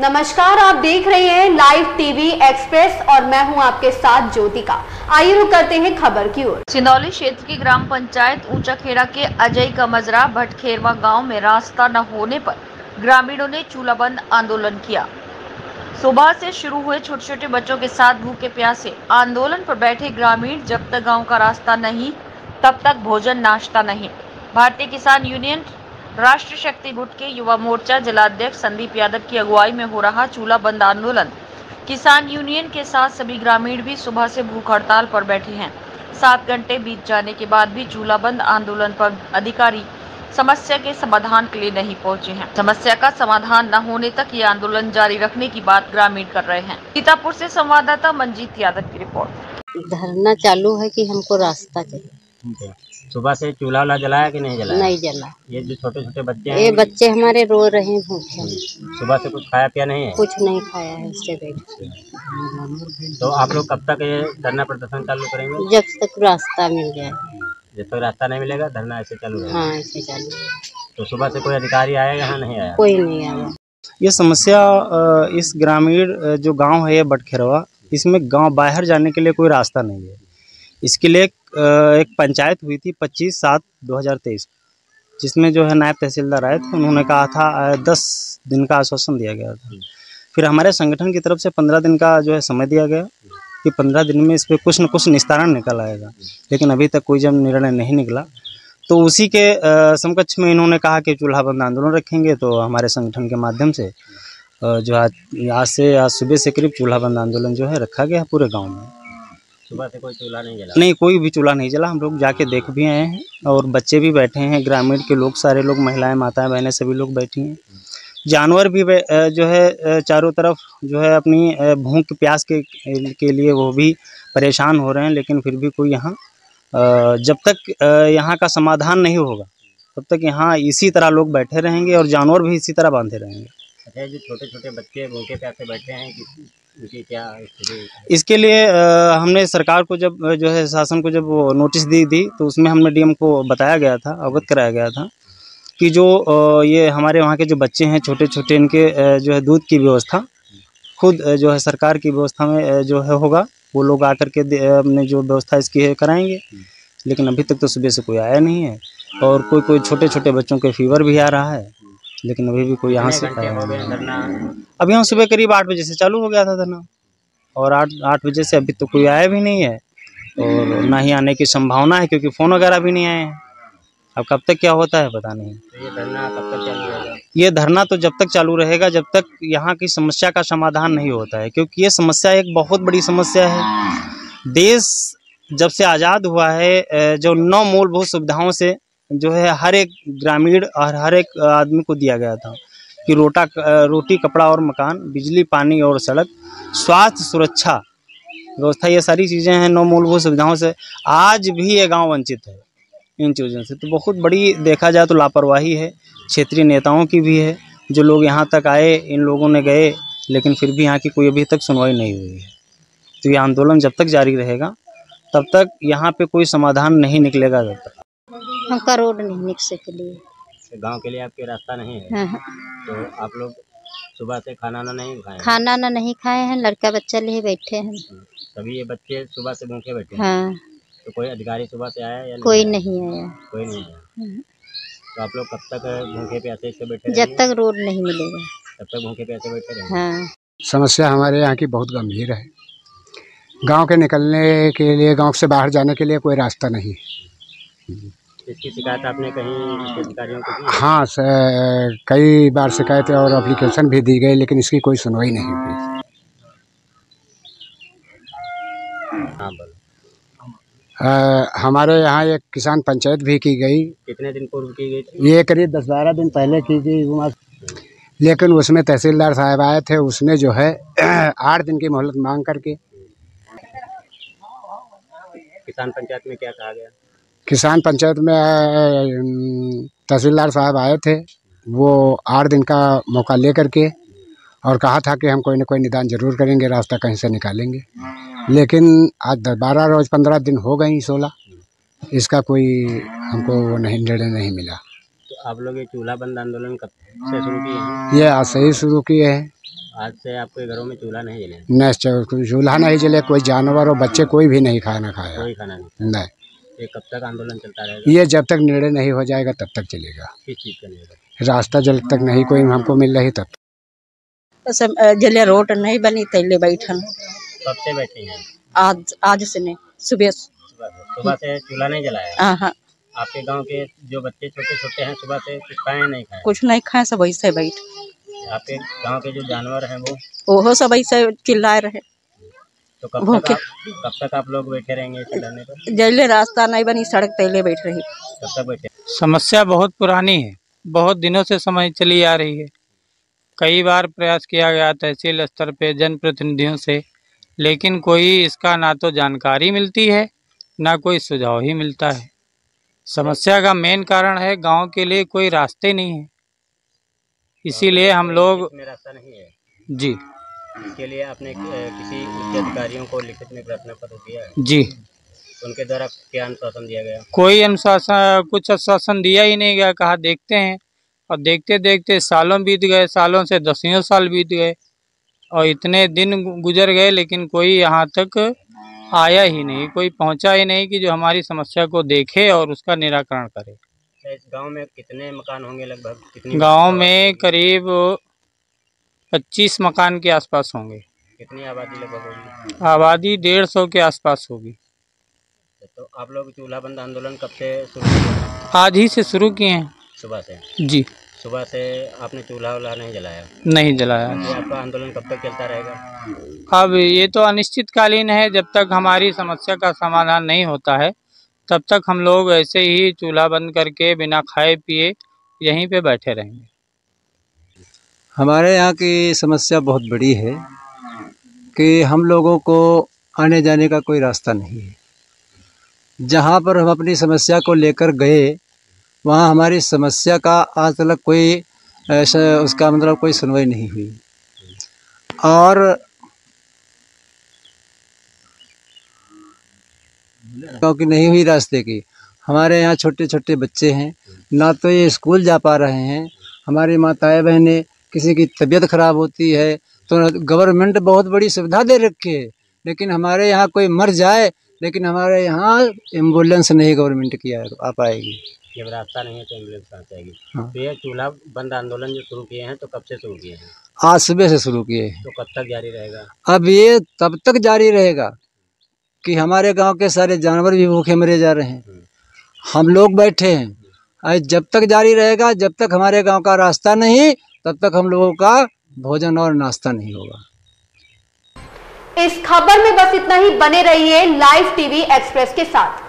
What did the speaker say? नमस्कार, आप देख रहे हैं लाइव टीवी एक्सप्रेस और मैं हूं आपके साथ ज्योतिका। आइए रुख करते हैं खबर की ओर। सिधौली क्षेत्र की ग्राम पंचायत ऊंचाखेरा के अजय कमजरा भटखेरवा गांव में रास्ता न होने पर ग्रामीणों ने चूल्हाबंद आंदोलन किया। सुबह से शुरू हुए छोटे छोटे बच्चों के साथ भूखे प्यासे आंदोलन पर बैठे ग्रामीण जब तक गाँव का रास्ता नहीं तब तक भोजन नाश्ता नहीं। भारतीय किसान यूनियन राष्ट्र शक्ति गुट के युवा मोर्चा जिलाध्यक्ष संदीप यादव की अगुवाई में हो रहा चूल्हा बंद आंदोलन। किसान यूनियन के साथ सभी ग्रामीण भी सुबह से भूख हड़ताल पर बैठे हैं। 7 घंटे बीत जाने के बाद भी चूल्हा बंद आंदोलन पर अधिकारी समस्या के समाधान के लिए नहीं पहुंचे हैं। समस्या का समाधान न होने तक ये आंदोलन जारी रखने की बात ग्रामीण कर रहे हैं। सीतापुर से संवाददाता मंजीत यादव की रिपोर्ट। धरना चालू है कि हमको रास्ता चाहिए। सुबह से चूल्हा वाला जलाया कि नहीं जलाया? नहीं जला। ये जो छोटे छोटे बच्चे हैं, ये बच्चे हमारे रो रहे हैं भूखे। सुबह से कुछ खाया पिया नहीं है? कुछ नहीं खाया है इससे बैठे। तो आप लोग कब तक ये धरना प्रदर्शन चालू करेंगे? जब तक रास्ता मिल जाए। जब तक रास्ता नहीं मिलेगा धरना ऐसे चालू रहेगा? हाँ, ऐसे चालू। तो सुबह से कोई अधिकारी आया? यहाँ नहीं आया, कोई नहीं आया। ये समस्या इस ग्रामीण जो गाँव है भटखेरवा, इसमें गाँव बाहर जाने के लिए कोई रास्ता नहीं है। इसके लिए एक पंचायत हुई थी 25/7/2023, जिसमें जो है नायब तहसीलदार आए थे। उन्होंने कहा था 10 दिन का आश्वासन दिया गया था। फिर हमारे संगठन की तरफ से 15 दिन का जो है समय दिया गया कि 15 दिन में इस पर कुछ न कुछ निस्तारण निकल आएगा, लेकिन अभी तक कोई जब निर्णय नहीं निकला। तो उसी के समकक्ष में इन्होंने कहा कि चूल्हा बंद आंदोलन रखेंगे। तो हमारे संगठन के माध्यम से जो आज सुबह से करीब चूल्हा बंद आंदोलन जो है रखा गया पूरे गाँव में। सुबह से कोई चूल्हा नहीं जला? नहीं, कोई भी चूल्हा नहीं जला। हम लोग जाके देख भी आए हैं और बच्चे भी बैठे हैं, ग्रामीण के लोग सारे लोग, महिलाएं, माताएं, बहनें सभी लोग बैठी हैं। जानवर भी जो है चारों तरफ जो है अपनी भूख प्यास के लिए वो भी परेशान हो रहे हैं, लेकिन फिर भी कोई यहाँ, जब तक यहाँ का समाधान नहीं होगा तब तक यहाँ इसी तरह लोग बैठे रहेंगे और जानवर भी इसी तरह बांधे रहेंगे। अच्छा, जो छोटे छोटे बच्चे भूखे प्यासे बैठे हैं क्या? इसके लिए हमने सरकार को जब जो है शासन को जब वो नोटिस दी थी तो उसमें हमने डीएम को बताया गया था, अवगत कराया गया था कि जो ये हमारे वहाँ के जो बच्चे हैं छोटे छोटे, इनके जो है दूध की व्यवस्था खुद जो है सरकार की व्यवस्था में जो है होगा। वो लोग आकर के अपने जो व्यवस्था इसकी है कराएँगे, लेकिन अभी तक तो सुबह से कोई आया नहीं है। और कोई कोई छोटे छोटे बच्चों के फीवर भी आ रहा है, लेकिन अभी भी कोई यहाँ से अभी हम सुबह करीब 8 बजे से चालू हो गया था धरना और 8 बजे से अभी तो कोई आया भी नहीं है और ना ही आने की संभावना है, क्योंकि फ़ोन वगैरह भी नहीं आए हैं। अब कब तक क्या होता है पता नहीं। तो ये धरना कब तक चालू रहेगा? ये धरना तो जब तक चालू रहेगा जब तक यहाँ की समस्या का समाधान नहीं होता है, क्योंकि ये समस्या एक बहुत बड़ी समस्या है। देश जब से आज़ाद हुआ है जो 9 मूलभूत सुविधाओं से जो है हर एक ग्रामीण और हर एक आदमी को दिया गया था कि रोटी, कपड़ा और मकान, बिजली, पानी और सड़क, स्वास्थ्य, सुरक्षा व्यवस्था, ये सारी चीज़ें हैं 9 मूलभूत सुविधाओं से। आज भी ये गांव वंचित है इन चीज़ों से। तो बहुत बड़ी देखा जाए तो लापरवाही है, क्षेत्रीय नेताओं की भी है। जो लोग यहाँ तक आए इन लोगों ने गए, लेकिन फिर भी यहाँ की कोई अभी तक सुनवाई नहीं हुई है। तो ये आंदोलन जब तक जारी रहेगा तब तक यहाँ पर कोई समाधान नहीं निकलेगा। जब तक हमका रोड नहीं निकले के लिए, गांव के लिए आपके रास्ता नहीं है। हाँ। तो आप लोग सुबह से खाना ना नहीं खाए हैं, लड़का बच्चा लिए बैठे हैं। सभी ये बच्चे सुबह से भूखे बैठे हैं। हाँ। तो कोई अधिकारी सुबह से आया या नहीं? कोई नहीं आया। तो आप लोग कब तक भूखे प्यासे से बैठे? जब तक रोड नहीं मिलेगा तब तक भूखे प्यासे बैठे रहेंगे। समस्या हमारे यहाँ की बहुत गंभीर है। गाँव के निकलने के लिए, गाँव से बाहर जाने के लिए कोई रास्ता नहीं है। इसकी शिकायत आपने कहीं अधिकारियों को दी? हाँ, कई बार शिकायतें और एप्लीकेशन भी दी गई, लेकिन इसकी कोई सुनवाई नहीं हुई। हाँ, हमारे यहाँ एक किसान पंचायत भी की गई। कितने दिन पूर्व की गई थी? ये करीब 10-12 दिन पहले की गई, लेकिन उसमें तहसीलदार साहब आए थे। उसने जो है 8 दिन की मोहलत मांग करके। किसान पंचायत में क्या कहा गया? किसान पंचायत में तहसीलदार साहब आए थे, वो 8 दिन का मौका ले करके और कहा था कि हम कोई ना कोई निदान जरूर करेंगे, रास्ता कहीं से निकालेंगे। लेकिन आज 12 रोज़ 15 दिन हो गई, 16, इसका कोई हमको निर्णय नहीं मिला। तो आप लोग ये चूल्हा बंद आंदोलन कब से शुरू किए हैं? ये आज से ही शुरू किए हैं। आज से आपके घरों में चूल्हा नहीं जले, चूल्हा नहीं जले, कोई जानवर और बच्चे कोई भी नहीं खाना खाया, कोई खाना नहीं। ये कब तक आंदोलन चलता रहेगा? ये जब तक निर्णय नहीं हो जाएगा तब तक चलेगा। किस चीज का निर्णय? रास्ता जब तक नहीं कोई हमको मिल रही तब तक। जले रोड नहीं बनी तैले बैठन। कब से बैठे हैं? आज से नहीं, सुबह से चूल्हा नहीं जलाया। आपके गांव के जो बच्चे छोटे छोटे हैं सुबह से कुछ खाए नहीं खाए? कुछ नहीं खाए, सब ऐसे बैठ। आपके गांव के जो जानवर हैं वो सब ऐसे चिल्लाए रहे। तो कब तक आप लोग बैठे रहेंगे चिल्लाने पर? जल्दी रास्ता नहीं बनी, सड़क पहले बैठ रही, तब तक बैठे। समस्या बहुत पुरानी है, बहुत दिनों से समझ चली आ रही है। कई बार प्रयास किया गया तहसील स्तर पे जनप्रतिनिधियों से, लेकिन कोई इसका ना तो जानकारी मिलती है ना कोई सुझाव ही मिलता है। समस्या का मेन कारण है गाँव के लिए कोई रास्ते नहीं है, इसीलिए हम लोग रास्ता नहीं है जी। इसके लिए आपने किसी उच्च अधिकारियों को लिखित में प्रार्थना पत्र दिया है? जी। उनके द्वारा क्या अनुशासन दिया गया? कोई अनुशासन, कुछ अनुशासन दिया ही नहीं गया। कहा देखते हैं, और देखते देखते सालों बीत गए, सालों से दसियों साल बीत गए और इतने दिन गुजर गए, लेकिन कोई यहाँ तक आया ही नहीं, कोई पहुँचा ही नहीं कि जो हमारी समस्या को देखे और उसका निराकरण करे। इस गांव में कितने मकान होंगे लगभग? कितने गांव में? करीब 25 मकान के आसपास होंगे। कितनी आबादी लगभग होगी? आबादी 150 के आसपास होगी। तो आप लोग चूल्हा बंद आंदोलन कब से शुरू किया? आज ही से शुरू किए हैं, सुबह से जी। सुबह से आपने चूल्हा वाला नहीं जलाया? नहीं जलाया। तो आपका आंदोलन कब तक चलता रहेगा? अब ये तो अनिश्चितकालीन है, जब तक हमारी समस्या का समाधान नहीं होता है तब तक हम लोग ऐसे ही चूल्हा बंद करके बिना खाए पिए यहीं पे बैठे रहेंगे। हमारे यहाँ की समस्या बहुत बड़ी है कि हम लोगों को आने जाने का कोई रास्ता नहीं है। जहाँ पर हम अपनी समस्या को लेकर गए वहाँ हमारी समस्या का आज तक कोई उसका मतलब कोई सुनवाई नहीं हुई। और क्योंकि नहीं हुई रास्ते की, हमारे यहाँ छोटे छोटे बच्चे हैं, ना तो ये स्कूल जा पा रहे हैं, हमारी माताएं बहनें, किसी की तबीयत ख़राब होती है तो गवर्नमेंट बहुत बड़ी सुविधा दे रखी है, लेकिन हमारे यहाँ कोई मर जाए लेकिन हमारे यहाँ एम्बुलेंस नहीं गवर्नमेंट की आ पाएगी। जब रास्ता नहीं है तो एम्बुलेंस आ जाएगी। हाँ। तो ये चूल्हा बंद आंदोलन जो शुरू किए हैं तो कब से शुरू किए हैं? आज सुबह से शुरू किए हैं। तो कब तक जारी रहेगा? अब ये तब तक जारी रहेगा कि हमारे गांव के सारे जानवर भी भूखे मरे जा रहे हैं, हम लोग बैठे हैं। आज जब तक जारी रहेगा, जब तक हमारे गांव का रास्ता नहीं तब तक हम लोगों का भोजन और नाश्ता नहीं होगा। इस खबर में बस इतना ही। बने रहिए लाइव टीवी एक्सप्रेस के साथ।